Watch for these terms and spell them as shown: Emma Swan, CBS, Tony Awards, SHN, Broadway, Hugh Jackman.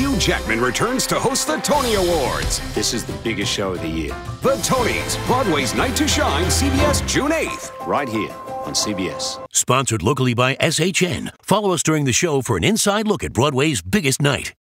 Hugh Jackman returns to host the Tony Awards. This is the biggest show of the year. The Tonys, Broadway's Night to Shine, CBS June 8th. Right here on CBS. Sponsored locally by SHN. Follow us during the show for an inside look at Broadway's biggest night.